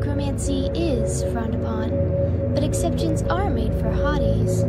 necromancy is frowned upon, but exceptions are made for hotties.